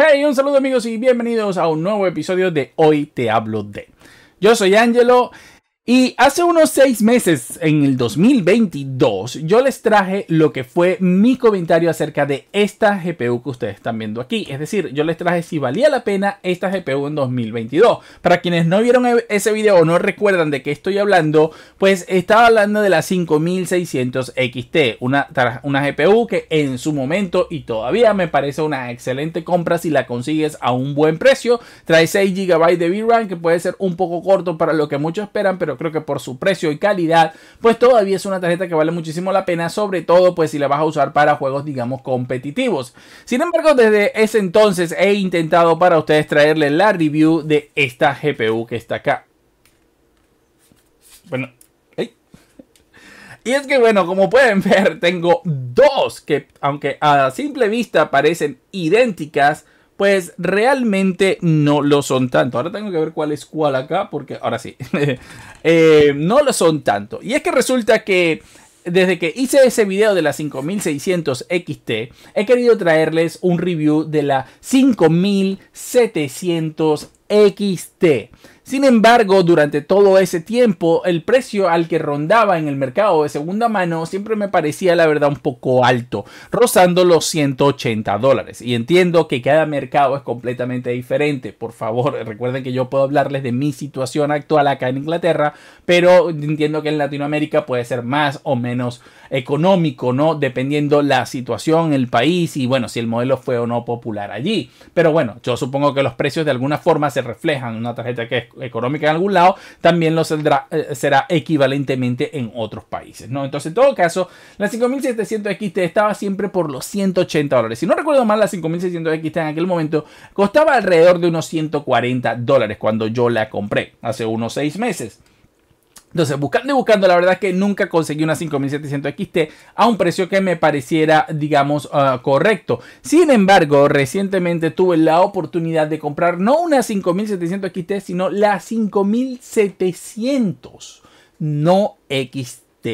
Hey, un saludo amigos y bienvenidos a un nuevo episodio de Hoy Te Hablo De. Yo soy Ángelo y hace unos 6 meses, en el 2022, yo les traje lo que fue mi comentario acerca de esta GPU que ustedes están viendo aquí. Es decir, yo les traje si valía la pena esta GPU en 2022. Para quienes no vieron ese video o no recuerdan de qué estoy hablando, pues estaba hablando de la 5600 XT, una GPU que en su momento y todavía me parece una excelente compra si la consigues a un buen precio. Trae 6 GB de VRAM, que puede ser un poco corto para lo que muchos esperan, pero creo que por su precio y calidad, pues todavía es una tarjeta que vale muchísimo la pena, sobre todo pues si la vas a usar para juegos, digamos, competitivos. Sin embargo, desde ese entonces he intentado para ustedes traerles la review de esta GPU que está acá. Bueno, y es que bueno, como pueden ver, tengo dos que, aunque a simple vista parecen idénticas, pues realmente no lo son tanto. Ahora tengo que ver cuál es cuál acá, porque ahora sí. No lo son tanto. Y es que resulta que desde que hice ese video de la 5600 XT, he querido traerles un review de la 5700 XT. Sin embargo, durante todo ese tiempo, el precio al que rondaba en el mercado de segunda mano siempre me parecía, la verdad, un poco alto, rozando los $180. Y entiendo que cada mercado es completamente diferente. Por favor, recuerden que yo puedo hablarles de mi situación actual acá en Inglaterra, pero entiendo que en Latinoamérica puede ser más o menos económico, ¿no? Dependiendo la situación, el país y, bueno, si el modelo fue o no popular allí. Pero bueno, yo supongo que los precios de alguna forma se reflejan en una tarjeta que es económica en algún lado, también lo será equivalentemente en otros países, ¿no? Entonces, en todo caso, la 5700 XT estaba siempre por los $180. Si no recuerdo mal, la 5600 XT en aquel momento costaba alrededor de unos $140 cuando yo la compré, hace unos 6 meses. Entonces, buscando y buscando, la verdad es que nunca conseguí una 5700 XT a un precio que me pareciera, digamos, correcto. Sin embargo, recientemente tuve la oportunidad de comprar no una 5700 XT, sino la 5700 no XT.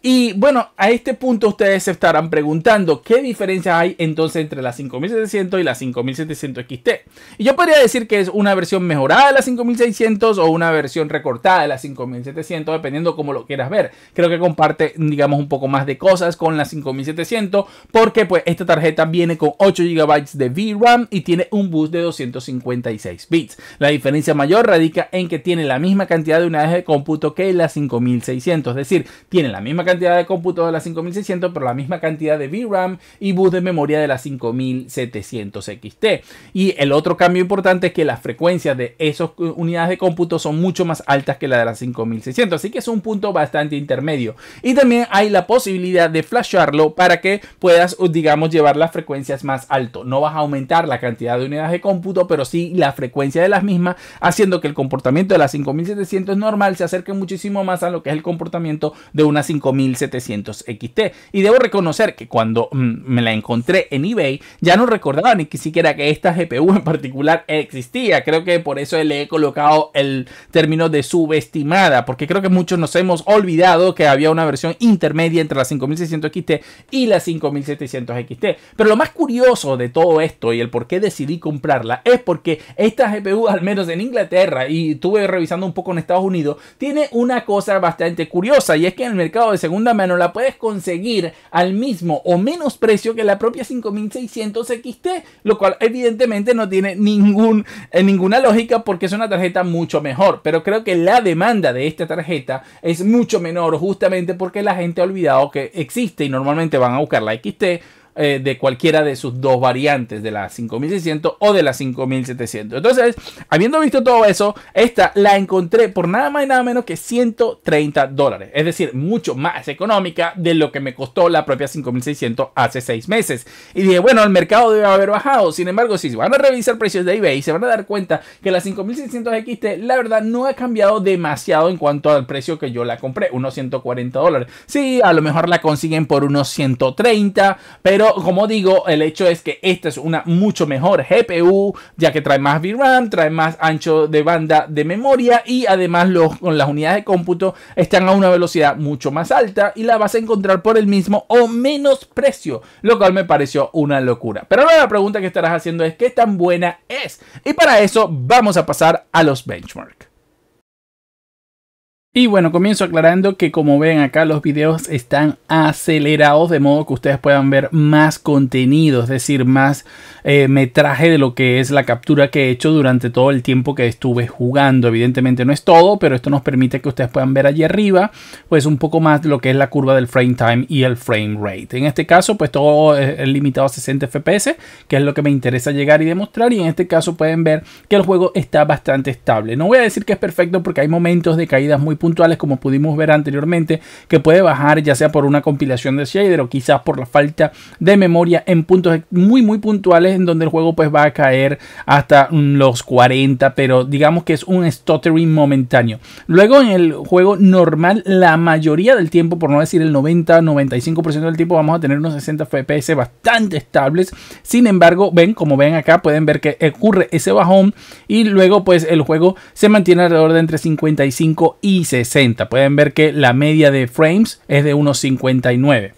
Y bueno, a este punto ustedes se estarán preguntando qué diferencia hay entonces entre la 5700 y la 5700 XT. Y yo podría decir que es una versión mejorada de la 5600 o una versión recortada de la 5700, dependiendo cómo lo quieras ver. Creo que comparte, digamos, un poco más de cosas con la 5700 porque pues esta tarjeta viene con 8 GB de VRAM y tiene un bus de 256 bits. La diferencia mayor radica en que tiene la misma cantidad de unidades de cómputo que la 5600, es decir, tiene la misma cantidad de cómputo de la 5600, pero la misma cantidad de VRAM y bus de memoria de la 5700 XT. Y el otro cambio importante es que las frecuencias de esas unidades de cómputo son mucho más altas que la de la 5600, así que es un punto bastante intermedio. Y también hay la posibilidad de flashearlo para que puedas, digamos, llevar las frecuencias más alto. No vas a aumentar la cantidad de unidades de cómputo, pero sí la frecuencia de las mismas, haciendo que el comportamiento de la 5700 normal se acerque muchísimo más a lo que es el comportamiento de una 5700 XT. Y debo reconocer que cuando me la encontré en eBay, ya no recordaba ni siquiera que esta GPU en particular existía. Creo que por eso le he colocado el término de subestimada, porque creo que muchos nos hemos olvidado que había una versión intermedia entre la 5600 XT y la 5700 XT. Pero lo más curioso de todo esto y el por qué decidí comprarla es porque esta GPU, al menos en Inglaterra, y estuve revisando un poco en Estados Unidos, tiene una cosa bastante curiosa, y es que en el mercado de segunda mano la puedes conseguir al mismo o menos precio que la propia 5600 XT, lo cual evidentemente no tiene ninguna lógica porque es una tarjeta mucho mejor, pero creo que la demanda de esta tarjeta es mucho menor justamente porque la gente ha olvidado que existe y normalmente van a buscar la XT de cualquiera de sus dos variantes, de la 5600 o de la 5700. Entonces, habiendo visto todo eso, esta la encontré por nada más y nada menos que $130. Es decir, mucho más económica de lo que me costó la propia 5600 hace 6 meses. Y dije, bueno, el mercado debe haber bajado. Sin embargo, si van a revisar precios de eBay, se van a dar cuenta que la 5600 XT, la verdad, no ha cambiado demasiado en cuanto al precio que yo la compré, unos $140. Sí, a lo mejor la consiguen por unos 130, pero Pero como digo, el hecho es que esta es una mucho mejor GPU, ya que trae más VRAM, trae más ancho de banda de memoria y además con las unidades de cómputo están a una velocidad mucho más alta y la vas a encontrar por el mismo o menos precio, lo cual me pareció una locura. Pero ahora la pregunta que estarás haciendo es ¿qué tan buena es? Y para eso vamos a pasar a los benchmarks. Y bueno, comienzo aclarando que como ven acá los videos están acelerados de modo que ustedes puedan ver más contenido, es decir, más metraje de lo que es la captura que he hecho durante todo el tiempo que estuve jugando. Evidentemente no es todo, pero esto nos permite que ustedes puedan ver allí arriba pues un poco más lo que es la curva del frame time y el frame rate. En este caso pues todo es limitado a 60 FPS, que es lo que me interesa llegar y demostrar, y en este caso pueden ver que el juego está bastante estable. No voy a decir que es perfecto porque hay momentos de caídas muy puntuales, como pudimos ver anteriormente, que puede bajar ya sea por una compilación de shader o quizás por la falta de memoria en puntos muy puntuales, en donde el juego pues va a caer hasta los 40, pero digamos que es un stuttering momentáneo. Luego en el juego normal la mayoría del tiempo, por no decir el 90-95% del tiempo, vamos a tener unos 60 FPS bastante estables. Sin embargo, ven, como ven acá, pueden ver que ocurre ese bajón y luego pues el juego se mantiene alrededor de entre 55 y 60. Pueden ver que la media de frames es de unos 59.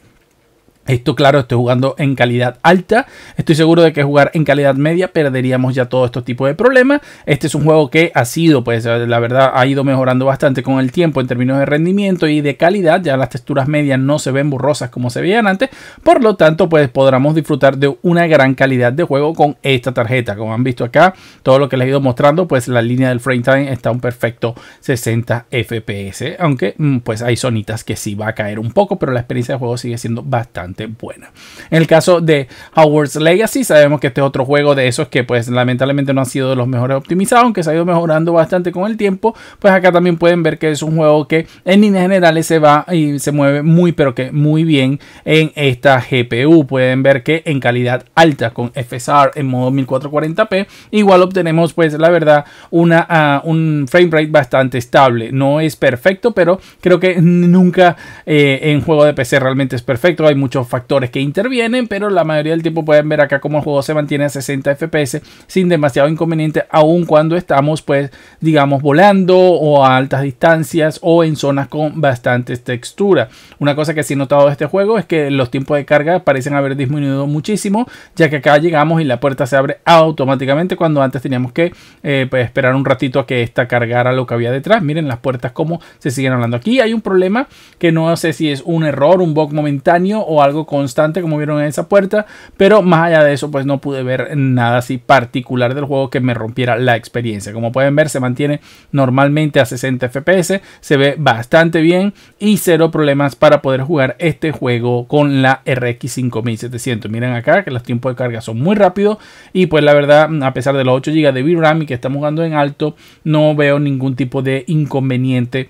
Esto, claro, estoy jugando en calidad alta. Estoy seguro de que jugar en calidad media perderíamos ya todo este tipo de problemas. Este es un juego que ha sido, pues, la verdad, ha ido mejorando bastante con el tiempo en términos de rendimiento y de calidad. Ya las texturas medias no se ven borrosas como se veían antes. Por lo tanto, pues, podremos disfrutar de una gran calidad de juego con esta tarjeta. Como han visto acá, todo lo que les he ido mostrando, pues, la línea del frame time está a un perfecto 60 FPS. Aunque, pues, hay zonitas que sí va a caer un poco, pero la experiencia de juego sigue siendo bastante buena. En el caso de Hogwarts Legacy, sabemos que este es otro juego de esos que pues lamentablemente no han sido de los mejores optimizados, aunque se ha ido mejorando bastante con el tiempo. Pues acá también pueden ver que es un juego que en líneas generales se va y se mueve muy pero que muy bien en esta GPU. Pueden ver que en calidad alta con FSR en modo 1440p igual obtenemos pues la verdad un frame rate bastante estable. No es perfecto, pero creo que nunca en juego de PC realmente es perfecto. Hay muchos factores que intervienen, pero la mayoría del tiempo pueden ver acá cómo el juego se mantiene a 60 FPS sin demasiado inconveniente, aun cuando estamos pues digamos volando o a altas distancias o en zonas con bastante textura. Una cosa que sí he notado de este juego es que los tiempos de carga parecen haber disminuido muchísimo, ya que acá llegamos y la puerta se abre automáticamente cuando antes teníamos que pues, esperar un ratito a que esta cargara lo que había detrás. Miren las puertas como se siguen hablando. Aquí hay un problema que no sé si es un error, un bug momentáneo o algo constante, como vieron en esa puerta, pero más allá de eso pues no pude ver nada así particular del juego que me rompiera la experiencia. Como pueden ver, se mantiene normalmente a 60 FPS, se ve bastante bien y cero problemas para poder jugar este juego con la RX 5700. Miren acá que los tiempos de carga son muy rápidos y pues la verdad, a pesar de los 8 GB de VRAM y que estamos jugando en alto, no veo ningún tipo de inconveniente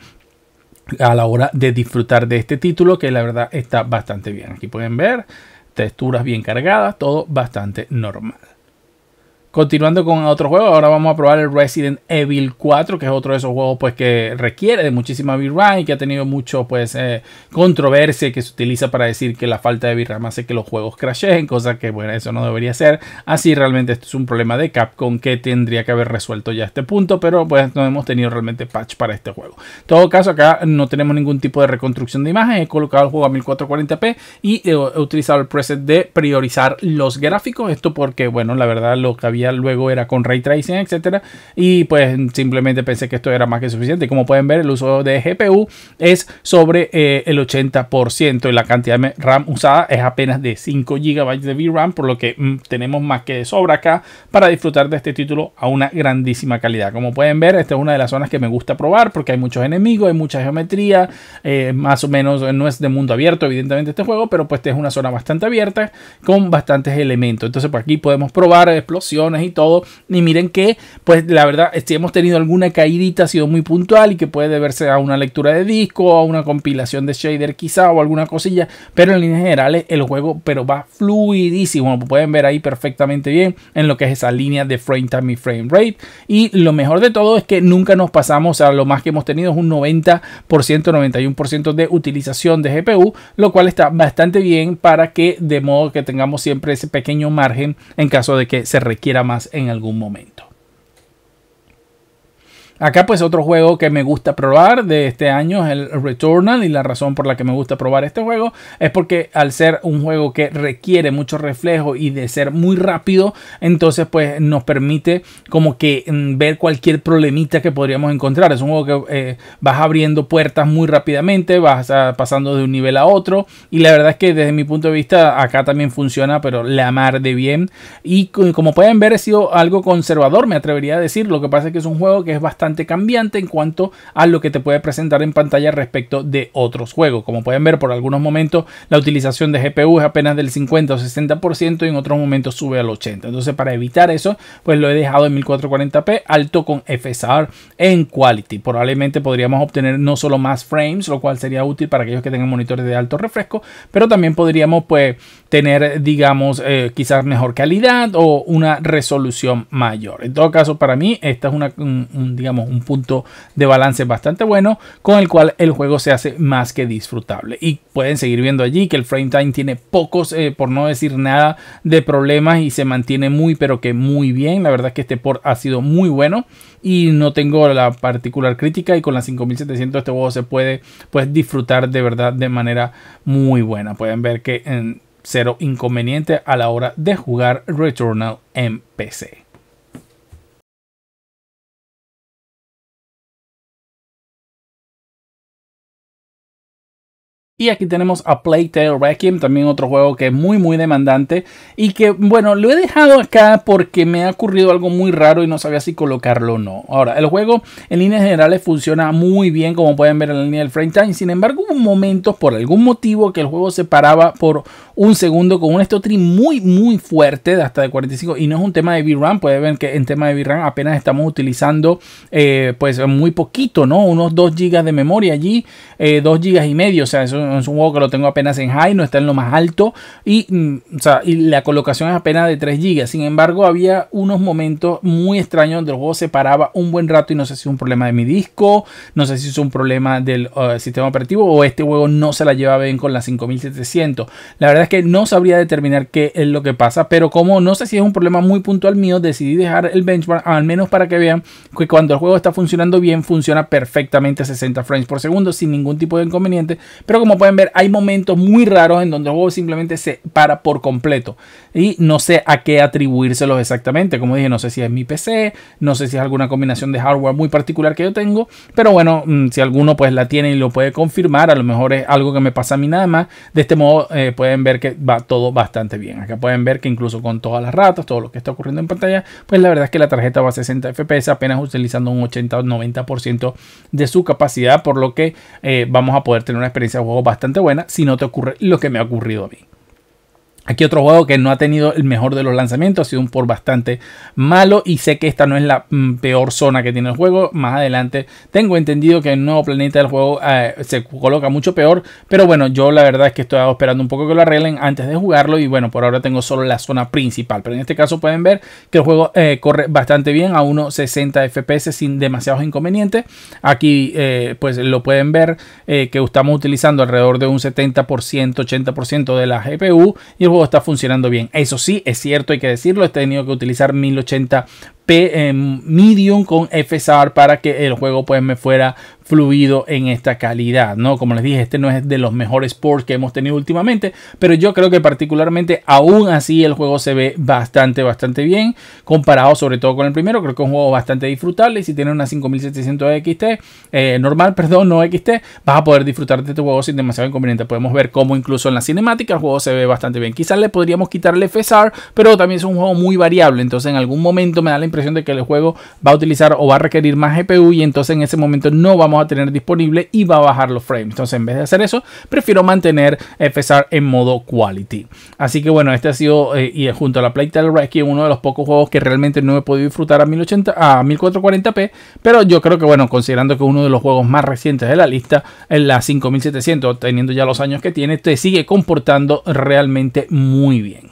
a la hora de disfrutar de este título, que la verdad está bastante bien. Aquí pueden ver texturas bien cargadas, todo bastante normal. Continuando con otro juego, ahora vamos a probar el Resident Evil 4, que es otro de esos juegos pues que requiere de muchísima VRAM y que ha tenido mucho pues controversia, que se utiliza para decir que la falta de VRAM hace que los juegos crasheen, cosa que bueno, eso no debería ser así. Realmente esto es un problema de Capcom que tendría que haber resuelto ya a este punto, pero pues no hemos tenido realmente patch para este juego. En todo caso, acá no tenemos ningún tipo de reconstrucción de imagen. He colocado el juego a 1440p y he utilizado el preset de priorizar los gráficos, esto porque bueno, la verdad lo que había luego era con ray tracing, etcétera, y pues simplemente pensé que esto era más que suficiente. Como pueden ver, el uso de GPU es sobre el 80% y la cantidad de RAM usada es apenas de 5 GB de VRAM, por lo que tenemos más que de sobra acá para disfrutar de este título a una grandísima calidad. Como pueden ver, esta es una de las zonas que me gusta probar porque hay muchos enemigos, hay mucha geometría, más o menos no es de mundo abierto evidentemente este juego, pero pues es una zona bastante abierta con bastantes elementos. Entonces por aquí podemos probar explosiones, millones y todo. Y miren que, pues la verdad, si hemos tenido alguna caídita, ha sido muy puntual y que puede deberse a una lectura de disco, a una compilación de shader quizá o alguna cosilla, pero en líneas generales el juego va fluidísimo, como pueden ver ahí perfectamente bien en lo que es esa línea de frame time y frame rate. Y lo mejor de todo es que nunca nos pasamos, lo más que hemos tenido es un 90%, 91% de utilización de GPU, lo cual está bastante bien para que de modo que tengamos siempre ese pequeño margen en caso de que se requiera más en algún momento. Acá pues otro juego que me gusta probar de este año es el Returnal, y la razón por la que me gusta probar este juego es porque al ser un juego que requiere mucho reflejo y de ser muy rápido, entonces pues nos permite como que ver cualquier problemita que podríamos encontrar. Es un juego que vas abriendo puertas muy rápidamente, vas pasando de un nivel a otro, y la verdad es que desde mi punto de vista acá también funciona pero la mar de bien. Y como pueden ver he sido algo conservador, me atrevería a decir. Lo que pasa es que es un juego que es bastante cambiante en cuanto a lo que te puede presentar en pantalla respecto de otros juegos. Como pueden ver, por algunos momentos la utilización de GPU es apenas del 50 o 60% y en otros momentos sube al 80%. Entonces, para evitar eso, pues lo he dejado en 1440p alto con FSR en quality. Probablemente podríamos obtener no solo más frames, lo cual sería útil para aquellos que tengan monitores de alto refresco, pero también podríamos pues tener, digamos, quizás mejor calidad o una resolución mayor. En todo caso, para mí esta es un punto de balance bastante bueno, con el cual el juego se hace más que disfrutable. Y pueden seguir viendo allí que el frame time tiene pocos, por no decir nada, de problemas, y se mantiene muy pero que muy bien. La verdad es que este port ha sido muy bueno y no tengo la particular crítica, y con las 5700 este juego se puede pues disfrutar de verdad de manera muy buena. Pueden ver que en cero inconveniente a la hora de jugar Returnal en PC. Y aquí tenemos a Plague Tale Requiem, también otro juego que es muy demandante, y que bueno, lo he dejado acá porque me ha ocurrido algo muy raro y no sabía si colocarlo o no. Ahora, el juego en líneas generales funciona muy bien, como pueden ver en la línea del frame time. Sin embargo, hubo momentos por algún motivo que el juego se paraba por un segundo con un stuttering muy fuerte, de hasta de 45, y no es un tema de VRAM. Pueden ver que en tema de VRAM apenas estamos utilizando pues muy poquito, ¿no? Unos 2 GB de memoria allí, 2 GB y medio, o sea, eso es un juego que lo tengo apenas en high, no está en lo más alto, y, o sea, y la colocación es apenas de 3 GB. Sin embargo, había unos momentos muy extraños donde el juego se paraba un buen rato, y no sé si es un problema de mi disco, no sé si es un problema del sistema operativo, o este juego no se la lleva bien con la 5700. La verdad es que no sabría determinar qué es lo que pasa, pero como no sé si es un problema muy puntual mío, decidí dejar el benchmark, al menos para que vean que cuando el juego está funcionando bien, funciona perfectamente a 60 frames por segundo sin ningún tipo de inconveniente. Pero como pueden ver, hay momentos muy raros en donde el juego simplemente se para por completo, y no sé a qué atribuírselos exactamente. Como dije, no sé si es mi PC, no sé si es alguna combinación de hardware muy particular que yo tengo, pero bueno, si alguno pues la tiene y lo puede confirmar, a lo mejor es algo que me pasa a mí nada más. De este modo pueden ver que va todo bastante bien. Acá pueden ver que incluso con todas las ratas, todo lo que está ocurriendo en pantalla, pues la verdad es que la tarjeta va a 60 FPS apenas utilizando un 80 o 90% de su capacidad, por lo que vamos a poder tener una experiencia de juego bastante buena si no te ocurre lo que me ha ocurrido a mí. Aquí otro juego que no ha tenido el mejor de los lanzamientos, ha sido un port bastante malo, y sé que esta no es la peor zona que tiene el juego. Más adelante tengo entendido que el nuevo planeta del juego se coloca mucho peor, pero bueno, yo la verdad es que estoy esperando un poco que lo arreglen antes de jugarlo, y bueno, por ahora tengo solo la zona principal. Pero en este caso pueden ver que el juego corre bastante bien a unos 60 FPS sin demasiados inconvenientes. Aquí pues lo pueden ver que estamos utilizando alrededor de un 70%, 80% de la GPU, y el juego está funcionando bien. Eso sí, es cierto, hay que decirlo, he tenido que utilizar 1080p medium con FSR para que el juego pues me fuera fluido en esta calidad, ¿no? Como les dije, este no es de los mejores ports que hemos tenido últimamente, pero yo creo que particularmente aún así el juego se ve bastante bien, comparado sobre todo con el primero. Creo que es un juego bastante disfrutable, y si tienes una 5700 XT normal, perdón, no XT, vas a poder disfrutar de este juego sin demasiado inconveniente. Podemos ver cómo incluso en la cinemática el juego se ve bastante bien. Quizás le podríamos quitarle FSR, pero también es un juego muy variable, entonces en algún momento me da la impresión impresión de que el juego va a utilizar o va a requerir más GPU y entonces en ese momento no vamos a tener disponible y va a bajar los frames. Entonces en vez de hacer eso, prefiero mantener FSR en modo quality. Así que bueno, este ha sido, y junto a la Plague Tale Requiem, uno de los pocos juegos que realmente no he podido disfrutar a 1440p, pero yo creo que bueno, considerando que uno de los juegos más recientes de la lista, en la 5700, teniendo ya los años que tiene, te sigue comportando realmente muy bien.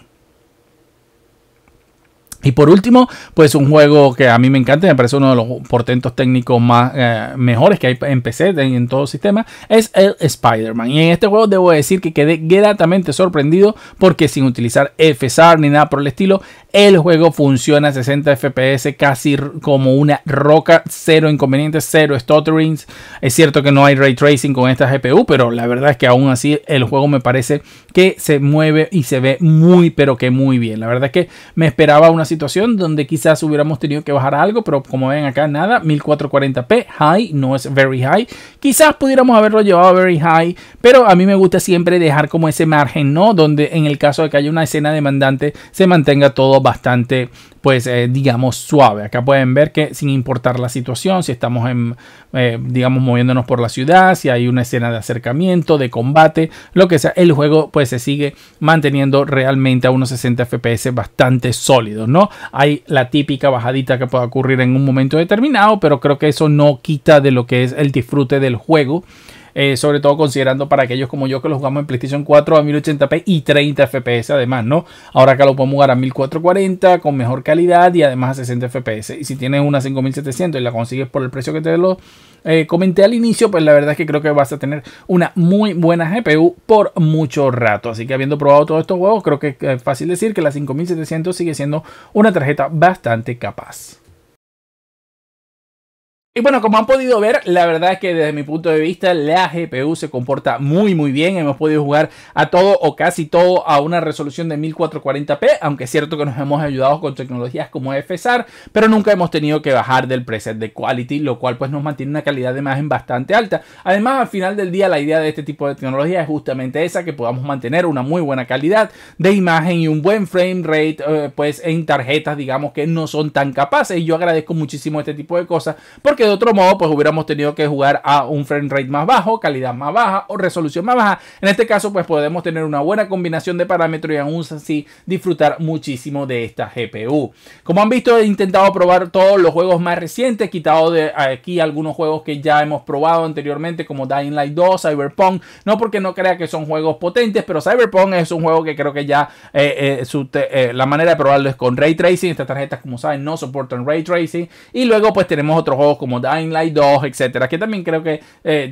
Y por último, pues un juego que a mí me encanta, me parece uno de los portentos técnicos más mejores que hay en PC, en todo sistema, es el Spider-Man. Y en este juego debo decir que quedé gratamente sorprendido porque sin utilizar FSR ni nada por el estilo, el juego funciona a 60 FPS casi como una roca, cero inconvenientes, cero stutterings. Es cierto que no hay ray tracing con esta GPU, pero la verdad es que aún así el juego me parece que se mueve y se ve muy, pero que muy bien. La verdad es que me esperaba una situación donde quizás hubiéramos tenido que bajar algo, pero como ven acá nada, 1440p high, no es very high, quizás pudiéramos haberlo llevado a very high, pero a mí me gusta siempre dejar como ese margen, ¿no? Donde en el caso de que haya una escena demandante se mantenga todo bastante, pues digamos, suave. Acá pueden ver que sin importar la situación, si estamos en, digamos, moviéndonos por la ciudad, si hay una escena de acercamiento, de combate, lo que sea, el juego pues se sigue manteniendo realmente a unos 60 FPS bastante sólidos, ¿no? Hay la típica bajadita que puede ocurrir en un momento determinado, pero creo que eso no quita de lo que es el disfrute del juego. Sobre todo considerando para aquellos como yo que lo jugamos en PlayStation 4 a 1080p y 30 FPS además, ¿no? Ahora acá lo podemos jugar a 1440 con mejor calidad y además a 60 FPS. Y si tienes una 5700 y la consigues por el precio que te lo comenté al inicio, pues la verdad es que creo que vas a tener una muy buena GPU por mucho rato. Así que habiendo probado todos estos juegos, creo que es fácil decir que la 5700 sigue siendo una tarjeta bastante capaz. Y bueno, como han podido ver, la verdad es que desde mi punto de vista la GPU se comporta muy muy bien. Hemos podido jugar a todo o casi todo a una resolución de 1440p, aunque es cierto que nos hemos ayudado con tecnologías como FSR, pero nunca hemos tenido que bajar del preset de quality, lo cual pues nos mantiene una calidad de imagen bastante alta. Además, al final del día la idea de este tipo de tecnología es justamente esa, que podamos mantener una muy buena calidad de imagen y un buen frame rate pues en tarjetas, digamos, que no son tan capaces. Y yo agradezco muchísimo este tipo de cosas, porque de otro modo pues hubiéramos tenido que jugar a un frame rate más bajo, calidad más baja o resolución más baja. En este caso pues podemos tener una buena combinación de parámetros y aún así disfrutar muchísimo de esta GPU. Como han visto, he intentado probar todos los juegos más recientes, quitado de aquí algunos juegos que ya hemos probado anteriormente como Dying Light 2, Cyberpunk, no porque no crea que son juegos potentes, pero Cyberpunk es un juego que creo que ya la manera de probarlo es con Ray Tracing. Estas tarjetas, como saben, no soportan Ray Tracing. Y luego pues tenemos otros juegos como Dying Light 2, etcétera, que también creo que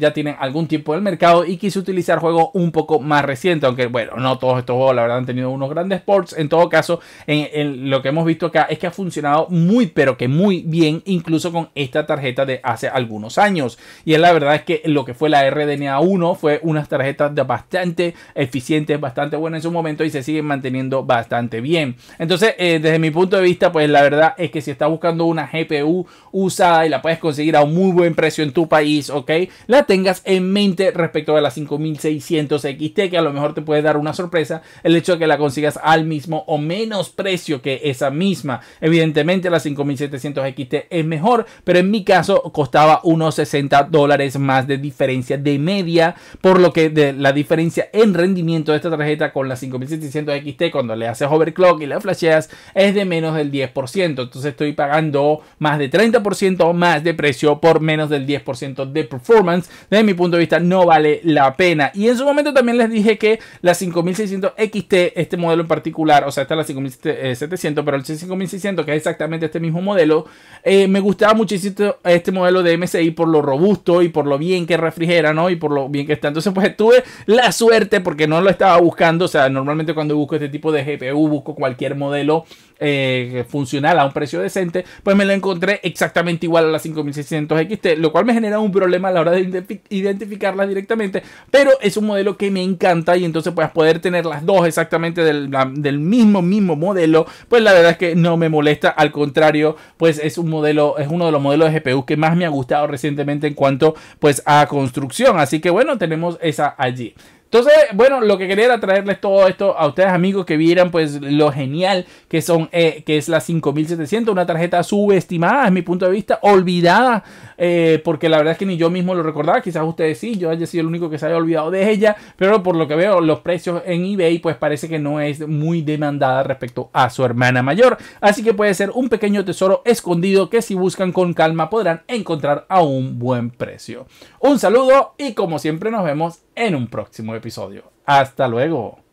ya tienen algún tiempo del mercado, y quise utilizar juegos un poco más recientes, aunque bueno, no todos estos juegos la verdad han tenido unos grandes ports. En todo caso, en lo que hemos visto acá es que ha funcionado muy pero que muy bien, incluso con esta tarjeta de hace algunos años. Y la verdad es que lo que fue la RDNA1 fue unas tarjetas bastante eficientes, bastante buenas en su momento, y se siguen manteniendo bastante bien. Entonces desde mi punto de vista pues la verdad es que si estás buscando una GPU usada y la puedes conseguir a un muy buen precio en tu país, ok, la tengas en mente respecto de la 5600 XT, que a lo mejor te puede dar una sorpresa el hecho de que la consigas al mismo o menos precio que esa misma. Evidentemente la 5700 XT es mejor, pero en mi caso costaba unos $60 más de diferencia de media, por lo que de la diferencia en rendimiento de esta tarjeta con la 5700 XT, cuando le haces overclock y la flasheas, es de menos del 10%. Entonces estoy pagando más de 30% más de precio por menos del 10% de performance. Desde mi punto de vista no vale la pena. Y en su momento también les dije que la 5600 XT, este modelo en particular, o sea, esta es la 5700, pero el 5600, que es exactamente este mismo modelo, me gustaba muchísimo este modelo de MSI por lo robusto y por lo bien que refrigera, ¿no? Y por lo bien que está. Entonces pues tuve la suerte, porque no lo estaba buscando. O sea, normalmente cuando busco este tipo de GPU busco cualquier modelo funcional a un precio decente, pues me lo encontré exactamente igual a la 5600 XT, lo cual me genera un problema a la hora de identificarlas directamente, pero es un modelo que me encanta. Y entonces pues poder tener las dos exactamente del mismo modelo, pues la verdad es que no me molesta. Al contrario, pues es un modelo, es uno de los modelos de GPU que más me ha gustado recientemente en cuanto pues a construcción. Así que bueno, tenemos esa allí. Entonces, bueno, lo que quería era traerles todo esto a ustedes, amigos, que vieran pues lo genial que son, que es la 5700, una tarjeta subestimada, es mi punto de vista, olvidada, porque la verdad es que ni yo mismo lo recordaba, quizás ustedes sí, yo haya sido el único que se haya olvidado de ella, pero por lo que veo, los precios en eBay pues parece que no es muy demandada respecto a su hermana mayor, así que puede ser un pequeño tesoro escondido que si buscan con calma podrán encontrar a un buen precio. Un saludo y como siempre nos vemos en un próximo episodio. Hasta luego.